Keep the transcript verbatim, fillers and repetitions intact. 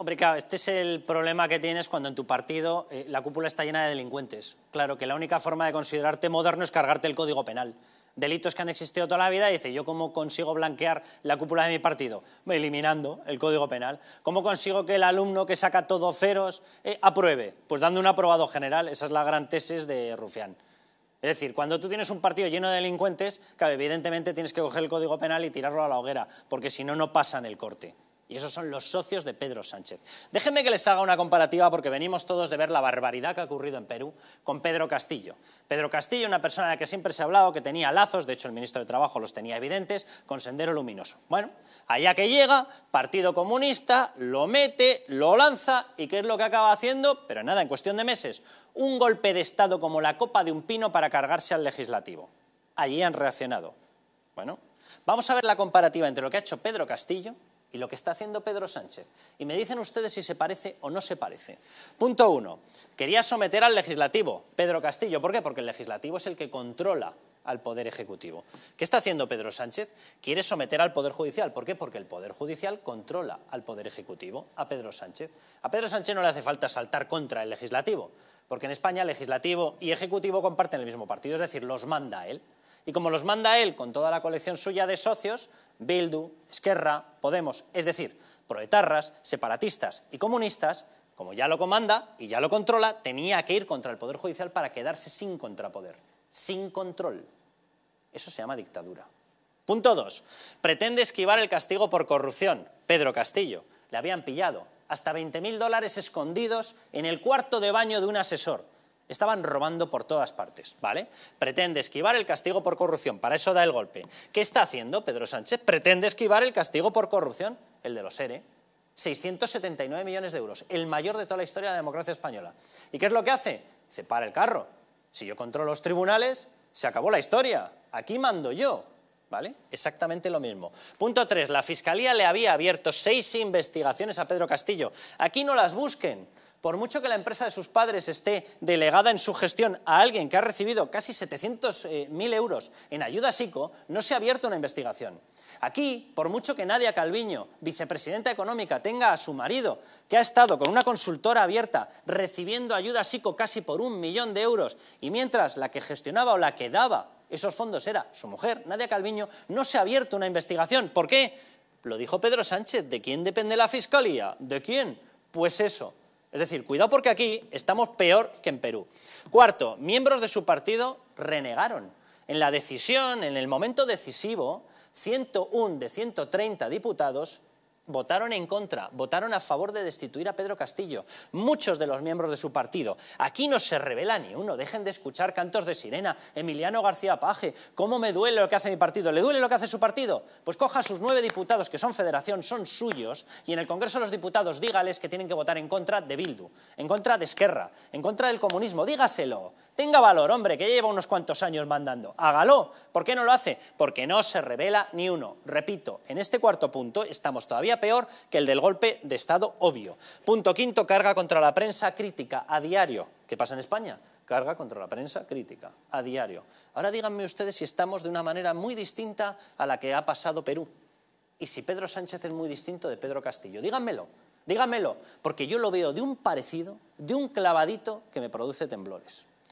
Hombre, claro, este es el problema que tienes cuando en tu partido eh, la cúpula está llena de delincuentes. Claro que la única forma de considerarte moderno es cargarte el Código Penal. Delitos que han existido toda la vida, dice, ¿yo cómo consigo blanquear la cúpula de mi partido? Eliminando el Código Penal. ¿Cómo consigo que el alumno que saca todo ceros eh, apruebe? Pues dando un aprobado general. Esa es la gran tesis de Rufián. Es decir, cuando tú tienes un partido lleno de delincuentes, claro, evidentemente tienes que coger el Código Penal y tirarlo a la hoguera, porque si no, no pasan el corte. Y esos son los socios de Pedro Sánchez. Déjenme que les haga una comparativa porque venimos todos de ver la barbaridad que ha ocurrido en Perú con Pedro Castillo. Pedro Castillo, una persona de la que siempre se ha hablado, que tenía lazos, de hecho el ministro de Trabajo los tenía evidentes, con Sendero Luminoso. Bueno, allá que llega, Partido Comunista, lo mete, lo lanza y ¿qué es lo que acaba haciendo? Pero nada, en cuestión de meses, un golpe de Estado como la copa de un pino para cargarse al legislativo. Allí han reaccionado. Bueno, vamos a ver la comparativa entre lo que ha hecho Pedro Castillo y lo que está haciendo Pedro Sánchez. Y me dicen ustedes si se parece o no se parece. Punto uno. Quería someter al legislativo, Pedro Castillo. ¿Por qué? Porque el legislativo es el que controla al Poder Ejecutivo. ¿Qué está haciendo Pedro Sánchez? Quiere someter al Poder Judicial. ¿Por qué? Porque el Poder Judicial controla al Poder Ejecutivo, a Pedro Sánchez. A Pedro Sánchez no le hace falta saltar contra el legislativo, porque en España legislativo y ejecutivo comparten el mismo partido, es decir, los manda él. Y como los manda él con toda la colección suya de socios, Bildu, Esquerra, Podemos, es decir, proetarras, separatistas y comunistas, como ya lo comanda y ya lo controla, tenía que ir contra el Poder Judicial para quedarse sin contrapoder, sin control. Eso se llama dictadura. Punto dos. Pretende esquivar el castigo por corrupción. Pedro Castillo. Le habían pillado hasta veinte mil dólares escondidos en el cuarto de baño de un asesor. Estaban robando por todas partes, ¿vale? Pretende esquivar el castigo por corrupción, para eso da el golpe. ¿Qué está haciendo Pedro Sánchez? Pretende esquivar el castigo por corrupción, el de los E R E, seiscientos setenta y nueve millones de euros, el mayor de toda la historia de la democracia española. ¿Y qué es lo que hace? Dice, para el carro. Si yo controlo los tribunales, se acabó la historia. Aquí mando yo, ¿vale? Exactamente lo mismo. Punto tres. La Fiscalía le había abierto seis investigaciones a Pedro Castillo. Aquí no las busquen. Por mucho que la empresa de sus padres esté delegada en su gestión a alguien que ha recibido casi setecientos mil euros en ayuda ICO, no se ha abierto una investigación. Aquí, por mucho que Nadia Calviño, vicepresidenta económica, tenga a su marido, que ha estado con una consultora abierta recibiendo ayuda ICO casi por un millón de euros, y mientras la que gestionaba o la que daba esos fondos era su mujer, Nadia Calviño, no se ha abierto una investigación. ¿Por qué? Lo dijo Pedro Sánchez. ¿De quién depende la Fiscalía? ¿De quién? Pues eso. Es decir, cuidado porque aquí estamos peor que en Perú. Cuarto, miembros de su partido renegaron. En la decisión, en el momento decisivo, ciento uno de ciento treinta diputados votaron en contra, votaron a favor de destituir a Pedro Castillo. Muchos de los miembros de su partido. Aquí no se revela ni uno. Dejen de escuchar cantos de sirena. Emiliano García Page, ¿cómo me duele lo que hace mi partido? ¿Le duele lo que hace su partido? Pues coja a sus nueve diputados, que son federación, son suyos, y en el Congreso de los Diputados dígales que tienen que votar en contra de Bildu, en contra de Esquerra, en contra del comunismo. Dígaselo. Tenga valor, hombre, que ya lleva unos cuantos años mandando. Hágalo. ¿Por qué no lo hace? Porque no se revela ni uno. Repito, en este cuarto punto estamos todavía peor que el del golpe de Estado obvio. Punto quinto, carga contra la prensa crítica a diario. ¿Qué pasa en España? Carga contra la prensa crítica a diario. Ahora díganme ustedes si estamos de una manera muy distinta a la que ha pasado Perú. Y si Pedro Sánchez es muy distinto de Pedro Castillo. Díganmelo, díganmelo, porque yo lo veo de un parecido, de un clavadito que me produce temblores.